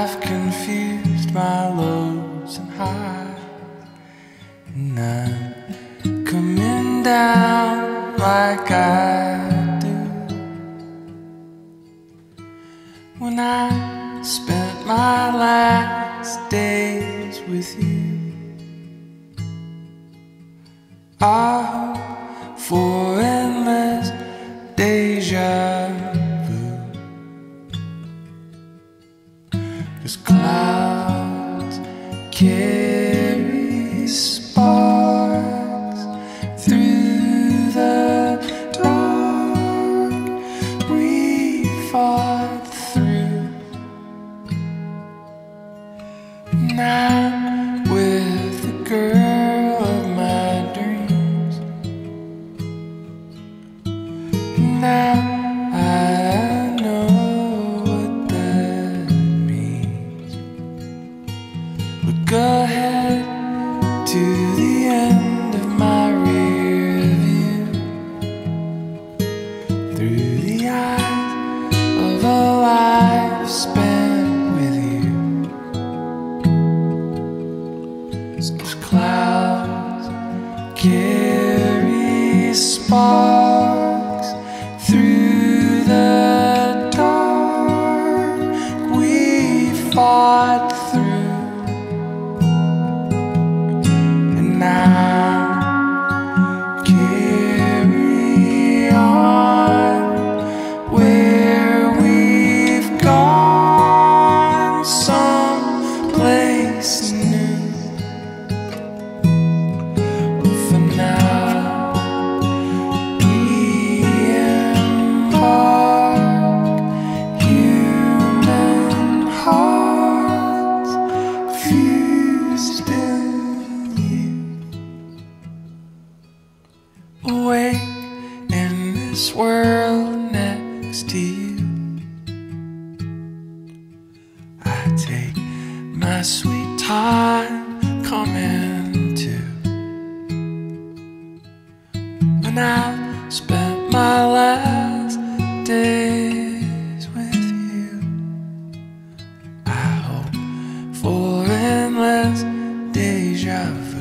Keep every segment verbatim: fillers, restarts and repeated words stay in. I've confused my lows and highs, and I'm coming down like I do. When I spent my last days with you, I hope for endless deja vu. 'Cause clouds carry sparks through the dark we fought through. And I'm with the girl now, I know what that means. Look ahead to the end of my rear view, through the eyes of a life spent with you. 'Cause clouds carry sparks fought through, and now carry on where we've gone, someplace new. For now, Ian Park, human heart. Awake in this world next to you, I take my sweet time coming to. When I've spent my last days with you, I hope for endless deja vu.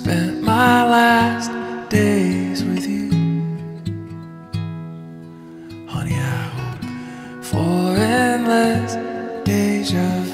Spent my last days with you, honey, I hope for endless deja vu.